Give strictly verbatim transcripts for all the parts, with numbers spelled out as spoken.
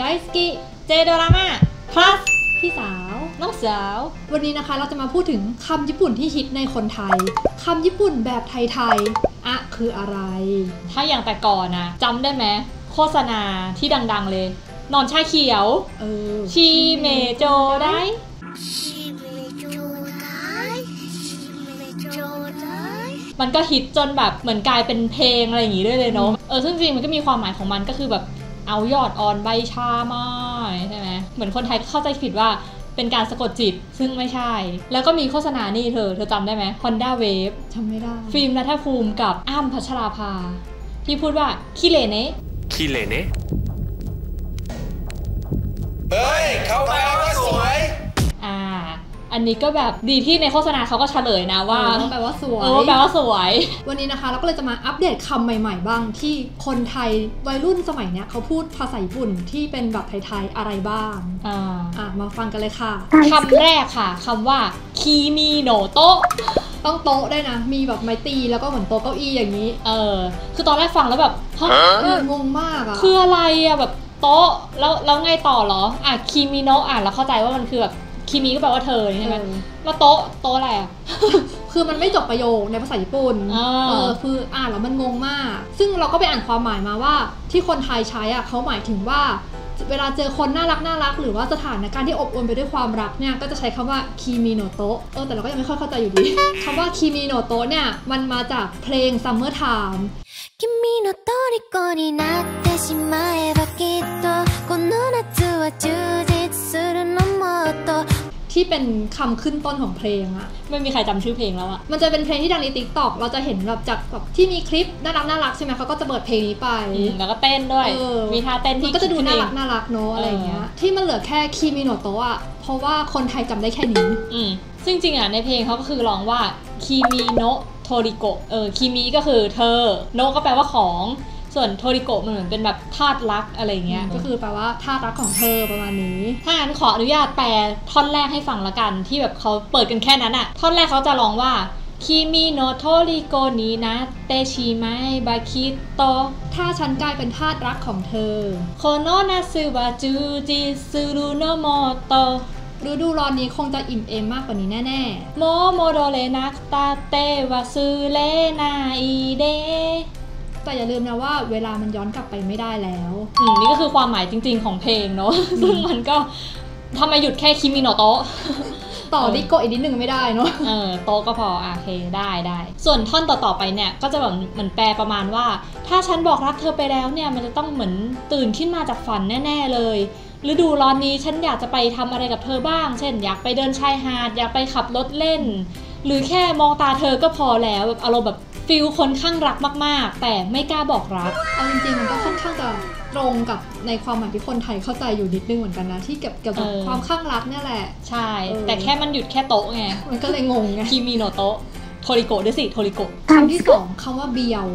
ไดสกิเจโดราม่า plus พี่สาวน้องสาววันนี้นะคะเราจะมาพูดถึงคำญี่ปุ่นที่ฮิตในคนไทยคำญี่ปุ่นแบบไทยๆอะคืออะไรถ้าอย่างแต่ก่อนนะจำได้ไหมโฆษณาที่ดังๆเลยนอนชาเขียวเออชีเมโจได้มันก็ฮิตจนแบบเหมือนกลายเป็นเพลงอะไรอย่างงี้ด้วยเลยเนาะเออซึ่งจริงมันก็มีความหมายของมันก็คือแบบเอายอดออนใบชาไม้ใช่ไหมเหมือนคนไทยเข้าใจผิดว่าเป็นการสะกดจิตซึ่งไม่ใช่แล้วก็มีโฆษณานี่เธอเธอจำได้ไหม Honda Wave จำไม่ได้ฟิล์มณัฐภูมิกับอ้ำพัชราภาที่พูดว่าคิเลเนะคิเลเนะเฮ้ยเข้ามาก็สวยอ่าอันนี้ก็แบบดีที่ในโฆษณาเขาก็เฉลยนะว่าแปลว่าสวยเออแปลว่าสวยวันนี้นะคะเราก็เลยจะมาอัปเดตคำใหม่ๆบ้างที่คนไทยวัยรุ่นสมัยเนี้ยเขาพูดภาษาญี่ปุ่นที่เป็นแบบไทยๆอะไรบ้างอ่าอ่ะมาฟังกันเลยค่ะคำแรกค่ะคำว่าคีมีโนโตะต้องโต๊ะได้นะมีแบบไม้ตีแล้วก็เหมือนโต๊ะเก้าอี้อย่างนี้เออคือตอนแรกฟังแล้วแบบงงมากอะคืออะไรอะแบบโต๊ะแล้วแล้วไงต่อหรออ่ะคีมิโนะอ่ะเราเข้าใจว่ามันคือแบบคีมิก็แปลว่าเธอใช่ไหมแล้วโต๊ะโต๊ะอะไรอะคือมันไม่จบประโยคในภาษาญี่ปุ่นเออคืออ่านแล้วมันงงมากซึ่งเราก็ไปอ่านความหมายมาว่าที่คนไทยใช้อ่ะเขาหมายถึงว่าเวลาเจอคนน่ารักน่ารักหรือว่าสถานการณ์ที่อบอวลไปด้วยความรักเนี่ยก็จะใช้คำว่าคีมิโนโตะเออแต่เราก็ยังไม่ค่อยเข้าใจอยู่ดีคำว่าคีมิโนโตะเนี่ยมันมาจากเพลง Summer Time คีมิโนโตะริโกนินัตเตชิมะเอะบะคิตโตโกโนะนัทวะจูจิตสึรุโนโมโตะที่เป็นคำขึ้นต้นของเพลงอะไม่มีใครจำชื่อเพลงแล้วอะมันจะเป็นเพลงที่ดังใน ติ๊กต็อก เราจะเห็นแบบจากแบบที่มีคลิปน่ารักน่ารักใช่ไหมเขาก็จะเปิดเพลงนี้ไปแล้วก็เต้นด้วยมีท่าเต้นที่ก็จะดูน่ารักน่ารักเนาะอะไรอย่างเงี้ยที่มันเหลือแค่คีมิโนโตะอะเพราะว่าคนไทยจำได้แค่นี้อืมซึ่งจริงอะในเพลงเขาก็คือร้องว่าคีมิโนโทริโกะเออคีมิก็คือเธอโนก็แปลว่าของส่วนโทริโกะมันเหมือนเป็นแบบธาตุรักอะไรเงี้ยก็คือแปลว่าธาตุรักของเธอประมาณนี้ถ้างั้นขออนุญาตแปลท่อนแรกให้ฟังละกันที่แบบเขาเปิดกันแค่นั้นอะท่อนแรกเขาจะร้องว่าคิมิโนโทริโกนินะเตชิมะบาคิโตถ้าฉันกลายเป็นธาตุรักของเธอโคโนะนาซึวะจูจิซึรุโนโมโตฤดูร้อนนี้คงจะอิ่มเอมมากกว่านี้แน่ๆโมโมโดเรนักตาเตวะซึเรนาอิเดแต่อย่าลืมนะว่าเวลามันย้อนกลับไปไม่ได้แล้วอืมนี่ก็คือความหมายจริงๆของเพลงเนาะซึ่งมันก็ทำไมหยุดแค่คิมิโนโตะต่อริโกะอีกนิดนึงไม่ได้เนาะเออโตก็พอโอเคได้ได้ส่วนท่อนต่อๆไปเนี่ยก็จะแบบเหมือนแปลประมาณว่าถ้าฉันบอกรักเธอไปแล้วเนี่ยมันจะต้องเหมือนตื่นขึ้นมาจากฝันแน่ๆเลยฤดูร้อนนี้ฉันอยากจะไปทำอะไรกับเธอบ้างเช่นอยากไปเดินชายหาดอยากไปขับรถเล่นหรือแค่มองตาเธอก็พอแล้วแบบอารมณ์แบบฟิลคนข้างรักมากๆแต่ไม่กล้าบอกรักเอาจริงๆมันก็ค่อนข้างจะตรงกับในความหมายที่คนไทยเข้าใจอยู่นิดนึงเหมือนกันนะที่เกี่ยวกับความข้างรักนี่แหละใช่แต่แค่มันหยุดแค่โต๊ะไงมันก็เลยงงไงคีมิโนโตะโทริโกะด้วยสิโทริโกะคำที่สองคำว่าเบียว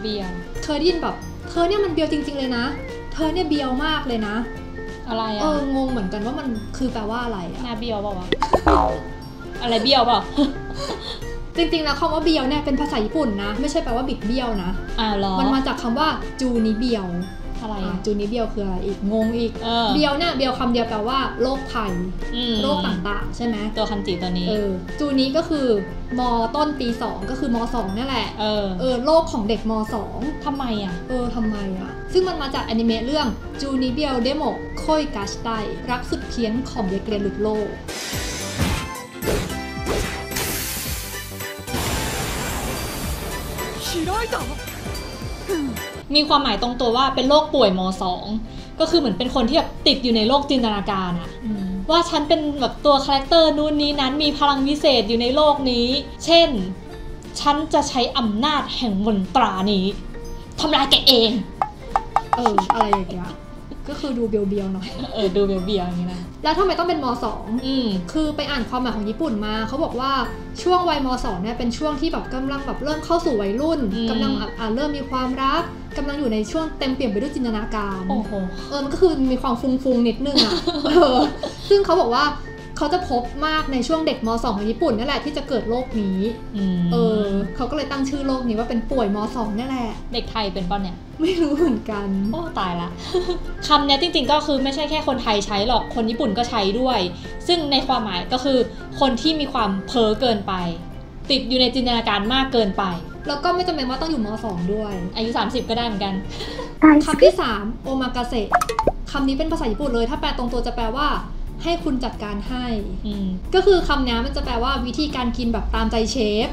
เบียวเธอได้ยินแบบเธอเนี่ยมันเบียวจริงๆเลยนะเธอเนี่ยเบียวมากเลยนะอะไรอะเอองงเหมือนกันว่ามันคือแปลว่าอะไรอะหน้าเบียวเปล่าวะอะไรเบียวเปล่าจริงๆแล้วคำว่าเบียวเนี่ยเป็นภาษาญี่ปุ่นนะไม่ใช่แปลว่าบิดเบี้ยวนะอ่าหรอมันมาจากคำว่าจูนิเบียวอะไรจูนิเบียวคืออะไรอีกงงอีกเบียวเนี่ยเบียวคำเดียวแปลว่าโรคภัยโรคต่างๆใช่ไหมตัวคันจิตัวนี้เออจูนิก็คือมต้นปีสองก็คือมสองนั่นแหละเออเออโรคของเด็กมสองทำไมอ่ะเออทำไมอ่ะซึ่งมันมาจากอนิเมะเรื่องจูนิเบียวเดโมะโคยกาชิไตรักสุดเพี้ยนของเด็กเรียนหลุดโลกมีความหมายตรงตัวว่าเป็นโรคป่วยมสองก็คือเหมือนเป็นคนที่แบบติดอยู่ในโลกจินตนาการอะว่าฉันเป็นแบบตัวคาแรคเตอร์นู้นนี้นั้นมีพลังวิเศษอยู่ในโลกนี้เช่นฉันจะใช้อำนาจแห่งมนตรานี้ทำลายแกเองเอออะไรอย่างเงี้ยก็คือดูเบียวๆหน่อยเออดูเบียวๆอย่างนี้นะแล้วทำไมต้องเป็นมสองอืมคือไปอ่านความหมายของญี่ปุ่นมาเขาบอกว่าช่วงวัยมสองเนี่ยเป็นช่วงที่แบบกำลังแบบเริ่มเข้าสู่วัยรุ่นกำลังอ่าเริ่มมีความรักกำลังอยู่ในช่วงเต็มเปี่ยมไปด้วยจินตนาการโอ้โหเออมันก็คือมีความฟุ้งๆนิดนึงอ่ะ ซึ่งเขาบอกว่า เขาจะพบมากในช่วงเด็กมอสองของญี่ปุ่นนั่นแหละที่จะเกิดโรคนี้เออเขาก็เลยตั้งชื่อโรคนี้ว่าเป็นป่วยมอสองนั่นแหละเด็กไทยเป็นป่ะเนี่ยไม่รู้เหมือนกันโอ้ตายละ คำนี้จริงๆก็คือไม่ใช่แค่คนไทยใช้หรอกคนญี่ปุ่นก็ใช้ด้วยซึ่งในความหมายก็คือคนที่มีความเพ้อเกินไปติดอยู่ในจินตนาการมากเกินไปแล้วก็ไม่จำเป็นว่าต้องอยู่มอสองด้วยอายุสามสิบก็ได้เหมือนกันคำที่สามโอมากาเสะคำนี้เป็นภาษาญี่ปุ่นเลยถ้าแปลตรงตัวจะแปลว่าให้คุณจัดการให้ก็คือคำนี้มันจะแปลว่าวิธีการกินแบบตามใจเชฟ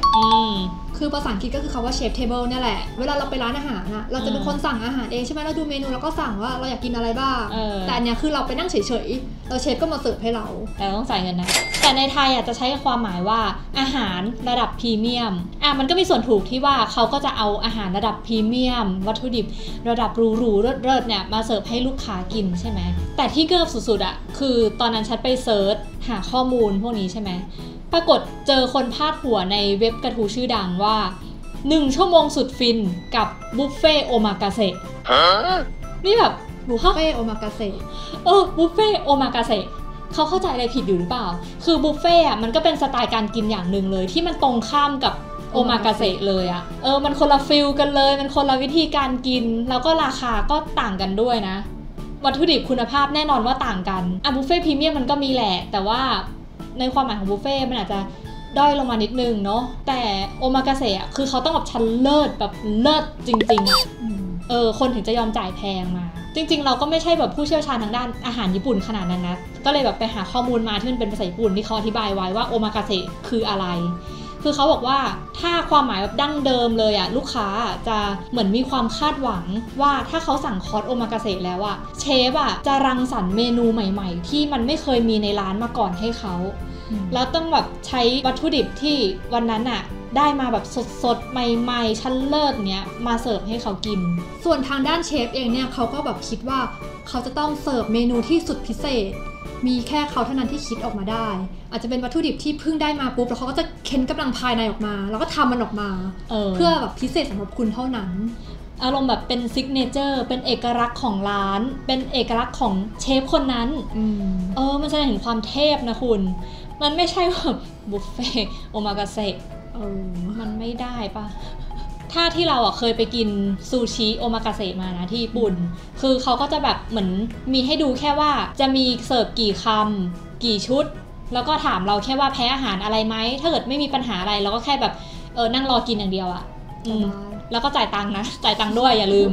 คือภาษาอังกฤษก็คือคำว่าเชฟเทเบิลนี่แหละเวลาเราไปร้านอาหารนะเราจะเป็นคนสั่งอาหารเองใช่ไหมเราดูเมนูแล้วก็สั่งว่าเราอยากกินอะไรบ้างแต่เนี่ยคือเราไปนั่งเฉยๆเราเชฟก็มาเสิร์ฟให้เราแต่ต้องจ่ายเงินนะแต่ในไทยอ่ะจะใช้ความหมายว่าอาหารระดับพรีเมียมอ่ะมันก็มีส่วนถูกที่ว่าเขาก็จะเอาอาหารระดับพรีเมียมวัตถุดิบระดับหรูๆเลิศๆเนี่ยมาเสิร์ฟให้ลูกค้ากินใช่ไหมแต่ที่เกิบสุดๆอ่ะคือตอนนั้นฉันไปเสิร์ชหาข้อมูลพวกนี้ใช่ไหมปรากฏเจอคนพาดหัวในเว็บกระทู้ชื่อดังว่าหนึ่งชั่วโมงสุดฟินกับบุฟเฟ่โอมากาเสะนี่แบบบุฟเฟ่โอมากาเสะเออบุฟเฟ่โอมากาเสะเขาเข้าใจอะไรผิดอยู่หรือเปล่าคือบุฟเฟ่อะมันก็เป็นสไตล์การกินอย่างหนึ่งเลยที่มันตรงข้ามกับโอมากาเสะเลยอะเออมันคนละฟิลกันเลยมันคนละวิธีการกินแล้วก็ราคาก็ต่างกันด้วยนะวัตถุดิบคุณภาพแน่นอนว่าต่างกันอะบุฟเฟ่พรีเมียมมันก็มีแหละแต่ว่าในความหมายของบุฟเฟ่มันอาจจะด้อยลงมานิดนึงเนาะแต่โอมากาเสะคือเขาต้องแบบชั้นเลิศแบบเลิศจริงๆอะเออคนถึงจะยอมจ่ายแพงมาจริงๆเราก็ไม่ใช่แบบผู้เชี่ยวชาญทางด้านอาหารญี่ปุ่นขนาดนั้นนะก็เลยแบบไปหาข้อมูลมาที่มันเป็นภาษาญี่ปุ่นที่เขาอธิบายไว้ว่าโอมากาเสะคืออะไรคือเขาบอกว่าถ้าความหมายแบบดั้งเดิมเลยอะลูกค้าจะเหมือนมีความคาดหวังว่าถ้าเขาสั่งคอร์สโอมากาเสะแล้วอะเชฟอะจะรังสรรค์เมนูใหม่ๆที่มันไม่เคยมีในร้านมาก่อนให้เขาแล้วต้องแบบใช้วัตถุดิบที่วันนั้นอะได้มาแบบสดๆใหม่ๆชั้นเลิศเนี้ยมาเสิร์ฟให้เขากินส่วนทางด้านเชฟเองเนี่ยเขาก็แบบคิดว่าเขาจะต้องเสิร์ฟเมนูที่สุดพิเศษมีแค่เขาเท่านั้นที่คิดออกมาได้อาจจะเป็นวัตถุดิบที่เพิ่งได้มาปุ๊บแล้วเขาก็จะเค้นกำลังภายในออกมาแล้วก็ทำมันออกมา เ, เพื่อแบบพิเศษสำหรับคุณเท่านั้นอารมณ์แบบเป็นซิกเนเจอร์เป็นเอกลักษณ์ของร้านเป็นเอกลักษณ์ของเชฟคนนั้นอเออมันแสดงถึงความเทพนะคุณมันไม่ใช่แบบบุฟเฟ่โอมากาเสะมันไม่ได้ปะถ้าที่เราอ่ะเคยไปกินซูชิโอมากาเสะมานะที่ญี่ปุ่นคือเขาก็จะแบบเหมือนมีให้ดูแค่ว่าจะมีเสิร์ฟกี่คำกี่ชุดแล้วก็ถามเราแค่ว่าแพ้อาหารอะไรไหมถ้าเกิดไม่มีปัญหาอะไรเราก็แค่แบบเออนั่งรอกินอย่างเดียวอ่ะแล้วก็จ่ายตังค์นะจ่ายตังค์ด้วยอย่าลืม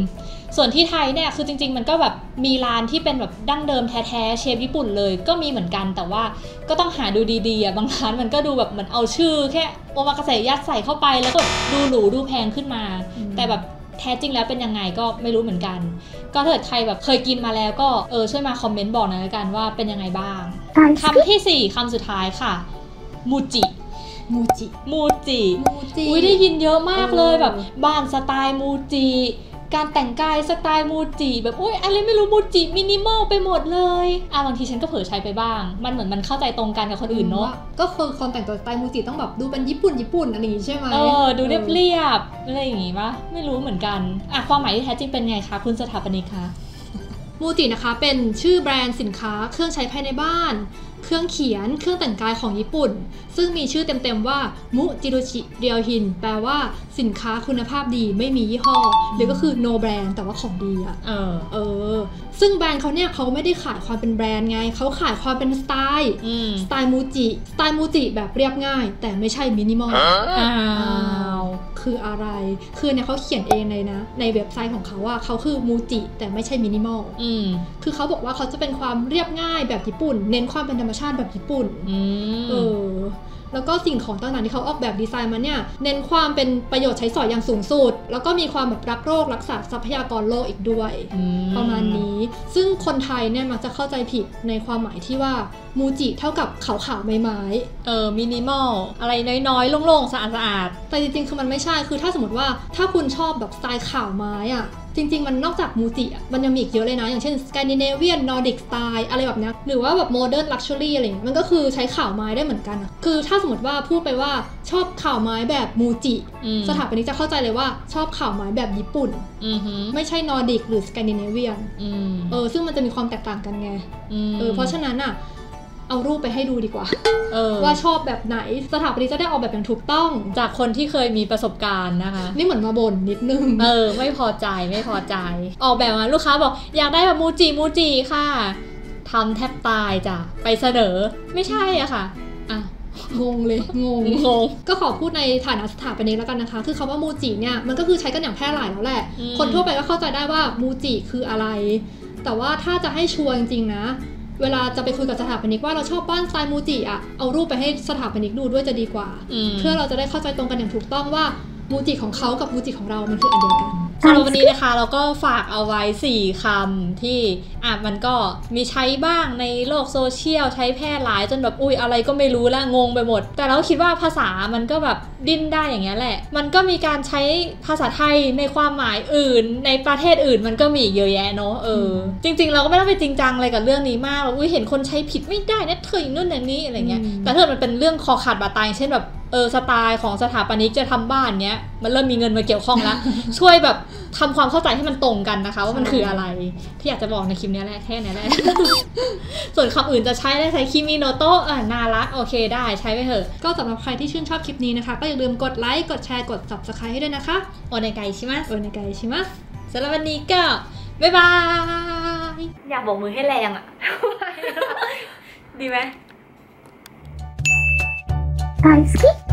ส่วนที่ไทยเนี่ยคือจริงๆมันก็แบบมีร้านที่เป็นแบบดั้งเดิมแท้ๆเชฟญี่ปุ่นเลยก็มีเหมือนกันแต่ว่าก็ต้องหาดูดีๆบางร้านมันก็ดูแบบเหมือนเอาชื่อแค่โอมากาเสะยัดใส่เข้าไปแล้วก็ดูหรูดูแพงขึ้นมาแต่แบบแท้จริงแล้วเป็นยังไงก็ไม่รู้เหมือนกันก็ถ้าเกิดใครแบบเคยกินมาแล้วก็เออช่วยมาคอมเมนต์บอกหน่อยละกันว่าเป็นยังไงบ้างคำที่สี่คำสุดท้ายค่ะมูจิมูจิมูจิอุ้ยได้ยินเยอะมากเลยแบบบ้านสไตล์มูจิการแต่งกายสไตล์มูจิแบบอุ้ยอะไรไม่รู้มูจิมินิมอลไปหมดเลยอ่ะบางทีฉันก็เผลอใช้ไปบ้างมันเหมือนมันเข้าใจตรงกันกับคนอื่นเนาะก็คือคนแต่งตัวสไตล์มูจิต้องแบบดูเป็นญี่ปุ่นญี่ปุ่นอะไรอย่างงี้ใช่ไหมเออดูเรียบเรียบอะไรอย่างงี้ปะไม่รู้เหมือนกันอ่ะความหมายที่แท้จริงเป็นไงคะคุณสถาปนิกคะมูจินะคะเป็นชื่อแบรนด์สินค้าเครื่องใช้ภายในบ้านเครื่องเขียนเครื่องแต่งกายของญี่ปุ่นซึ่งมีชื่อเต็มๆว่ามุจิรุชิเรียวฮินแปลว่าสินค้าคุณภาพดีไม่มียี่ห้อหรือก็คือ no brand แต่ว่าของดีอะเออเออซึ่งแบรนด์เขาเนี่ยเขาไม่ได้ขายความเป็นแบรนด์ไงเขาขายความเป็นสไตล์สไตล์มูจิสไตล์มูจิแบบเรียบง่ายแต่ไม่ใช่มินิมอลอ้าวคืออะไรคือเนี่ยเขาเขียนเองเลยนะในเว็บไซต์ของเขาว่าเขาคือมูจิแต่ไม่ใช่มินิมอลคือเขาบอกว่าเขาจะเป็นความเรียบง่ายแบบญี่ปุ่นเน้นความเป็นธรรมชาติแบบญี่ปุ่นเออแล้วก็สิ่งของต่างๆที่เขาออกแบบดีไซน์มาเนี่ยเน้นความเป็นประโยชน์ใช้สอยอย่างสูงสุดแล้วก็มีความแบบรักโลกรักษาทรัพยากรโลกอีกด้วยประมาณนี้ซึ่งคนไทยเนี่ยมักจะเข้าใจผิดในความหมายที่ว่ามูจิเท่ากับขาวๆไม้ไม้เออมินิมอลอะไรน้อยๆโล่งๆสะอาดๆแต่จริงๆคือมันไม่ใช่คือถ้าสมมติว่าถ้าคุณชอบแบบสไตล์ขาวไม้อะจริงๆมันนอกจากมูจิมันยังมีอีกเยอะเลยนะอย่างเช่นสแกนดิเนเวียนนอร์ดิกสไตล์อะไรแบบนี้หรือว่าแบบโมเดิร์นลักชัวรี่อะไรอย่างเงี้ยมันก็คือใช้ข่าวไม้ได้เหมือนกันคือถ้าสมมติว่าพูดไปว่าชอบข่าวไม้แบบมูจิสถาปนิกจะเข้าใจเลยว่าชอบข่าวไม้แบบญี่ปุ่นไม่ใช่นอร์ดิกหรือสแกนดิเนเวียนเออซึ่งมันจะมีความแตกต่างกันไงเออเพราะฉะนั้นอ่ะ เอารูปไปให้ดูดีกว่าว่าชอบแบบไหนสถาปนิกจะได้ออกแบบอย่างถูกต้องจากคนที่เคยมีประสบการณ์นะคะนี่เหมือนมาบ่นนิดนึงเออไม่พอใจไม่พอใจออกแบบมาลูกค้าบอกอยากได้แบบมูจิมูจิค่ะทำแทบตายจ้ะไปเสนอไม่ใช่อ่ะค่ะอ่ะงงเลยงงงงก็ขอพูดในฐานะสถาปนิกแล้วกันนะคะคือคำว่ามูจิเนี่ยมันก็คือใช้กันอย่างแพร่หลายแล้วแหละคนทั่วไปก็เข้าใจได้ว่ามูจิคืออะไรแต่ว่าถ้าจะให้ชัวร์จริงๆนะเวลาจะไปคุยกับสถาปนิกว่าเราชอบบ้านสไตล์มูจิอ่ะเอารูปไปให้สถาปนิกดูด้วยจะดีกว่าเพื่อเราจะได้เข้าใจตรงกันอย่างถูกต้องว่ามูจิของเขากับมูจิของเรามันคืออันเดียวกันสำหรับวันนี้นะคะเราก็ฝากเอาไว้สี่คำที่อ่ะมันก็มีใช้บ้างในโลกโซเชียลใช้แพร่หลายจนแบบอุ้ยอะไรก็ไม่รู้ละงงไปหมดแต่เราคิดว่าภาษามันก็แบบดิ้นได้อย่างเงี้ยแหละมันก็มีการใช้ภาษาไทยในความหมายอื่นในประเทศอื่นมันก็มีเยอะแยะเนาะเออจริงๆเราก็ไม่ต้องไปจริงจังอะไรกับเรื่องนี้มากอุ้ยเห็นคนใช้ผิดไม่ได้นะเธออย่างนู้นอย่างนี้อะไรเงี้ยแต่ถ้ามันเป็นเรื่องคอขาดบาดตายเช่นแบบเออสไตล์ของสถาปนิกจะทำบ้านเนี้ยมันเริ่มมีเงินมาเกี่ยวข้องแล้ว ช่วยแบบทำความเข้าใจให้มันตรงกันนะคะว่ามันคืออะไรที่อยากจะบอกในคลิปนี้แหละแค่นี้แหละ ส่วนคำอื่นจะใช้ได้ใช้คิมิโนโตะอ่ะน่ารักโอเคได้ใช้ไปเถอะก็สำหรับใครที่ชื่นชอบคลิปนี้นะคะก็อย่าลืมกดไลค์กดแชร์กด ซับสไครบ์ ให้ด้วยนะคะโอเนไกชิมัสโอเนไกชิมัสสำหรับวันนี้ก็บ๊ายบายอยากบอกมือให้แรงอ่ะ ดีไหม大好き